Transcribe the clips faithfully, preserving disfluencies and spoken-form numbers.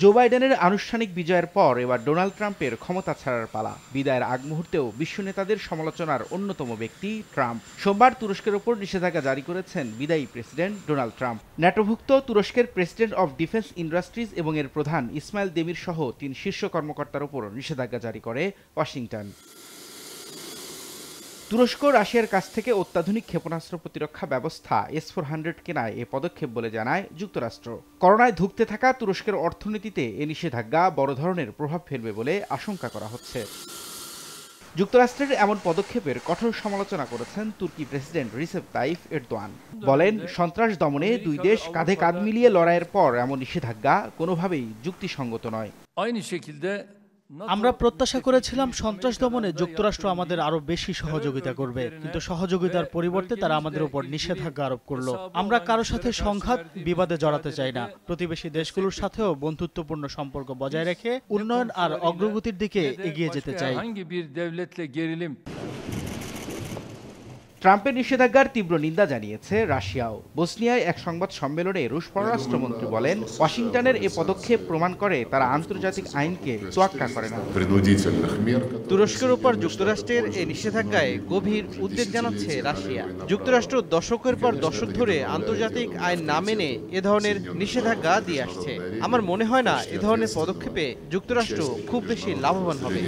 জো বাইডেনের আনুষ্ঠানিক বিজয়ের পর এবার ডোনাল্ড ট্রাম্পের ক্ষমতা ছাড়ার পালা। বিদায়ের আগ মুহূর্তেও বিশ্ব নেতাদের সমালোচনার অন্যতম ব্যক্তি ট্রাম্প। সোমবার তুরস্কের ওপর নিষেধাজ্ঞা জারি করেছেন বিদায়ী প্রেসিডেন্ট ডোনাল্ড ট্রাম্প। ন্যাটোভুক্ত তুরস্কের প্রেসিডেন্ট অব ডিফেন্স ইন্ডাস্ট্রিজ এবং এর প্রধান ইসমাইল দেমির সহ তিন শীর্ষ কর্মকর্তার ওপর নিষেধাজ্ঞা জারি করে ওয়াশিংটন। তুরস্ক রাশিয়ার কাছ থেকে অত্যাধুনিক ক্ষেপণাস্ত্র প্রতিরক্ষা ব্যবস্থা এস ফোর হান্ড্রেড কেনায় এ পদক্ষেপ বলে জানায় যুক্তরাষ্ট্র। করোনায় ধুঁকতে থাকা তুরস্কের অর্থনীতিতে এ নিষেধাজ্ঞা বড় ধরনের প্রভাব ফেলবে বলে আশঙ্কা করা হচ্ছে। যুক্তরাষ্ট্রের এমন পদক্ষেপের কঠোর সমালোচনা করেছেন তুর্কি প্রেসিডেন্ট রিসেপ তাইপ এরদোয়ান। বলেন, সন্ত্রাস দমনে দুই দেশ কাঁধে কাঁধ মিলিয়ে লড়াইয়ের পর এমন নিষেধাজ্ঞা কোনোভাবেই যুক্তিসঙ্গত নয়। আমরা প্রত্যাশা করেছিলাম সন্ত্রাস দমনে যুক্তরাষ্ট্র আমাদের আরো বেশি সহযোগিতা করবে, কিন্তু সহযোগিতার পরিবর্তে তারা আমাদের উপর নিষেধাজ্ঞা আরোপ করলো। আমরা কারো সাথে সংঘাত বিবাদে জড়াতে চাই না। প্রতিবেশী দেশগুলোর সাথেও বন্ধুত্বপূর্ণ সম্পর্ক বজায় রেখে উন্নয়ন আর অগ্রগতির দিকে এগিয়ে যেতে চাই। ট্রাম্পের নিষেধাজ্ঞার তীব্র নিন্দা জানিয়েছে রাশিয়াও। বসনিয়ায় এক সংবাদ সম্মেলনে রুশ পররাষ্ট্রমন্ত্রী বলেন, ওয়াশিংটনের এ পদক্ষেপ প্রমাণ করে তারা আন্তর্জাতিক আইনকে তোয়াক্কা করে না। তুরস্কের উপর যুক্তরাষ্ট্রের এই নিষেধাজ্ঞায় গভীর উদ্বেগ জানাচ্ছে রাশিয়া। যুক্তরাষ্ট্র দশকের পর দশক ধরে আন্তর্জাতিক আইন না মেনে এ ধরনের নিষেধাজ্ঞা দিয়ে আসছে। আমার মনে হয় না এ ধরনের পদক্ষেপে যুক্তরাষ্ট্র খুব বেশি লাভবান হবে।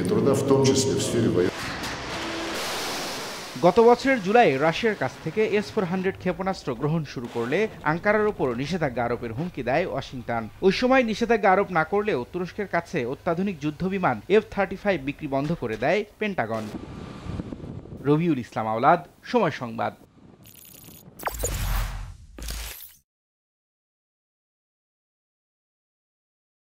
গত বছরের জুলাই রাশিয়ার কাছ থেকে এস ফোর হান্ড্রেড ক্ষেপণাস্ত্র গ্রহণ শুরু করলে আঙ্কারার ওপর নিষেধাজ্ঞা আরোপের হুমকি দেয় ওয়াশিংটন। ওই সময় নিষেধাজ্ঞা আরোপ না করলেও তুরস্কের কাছে অত্যাধুনিক যুদ্ধবিমান এফ থার্টি ফাইভ বিক্রি বন্ধ করে দেয় পেন্টাগন। রবিউল ইসলাম আওলাদ, সময় সংবাদ।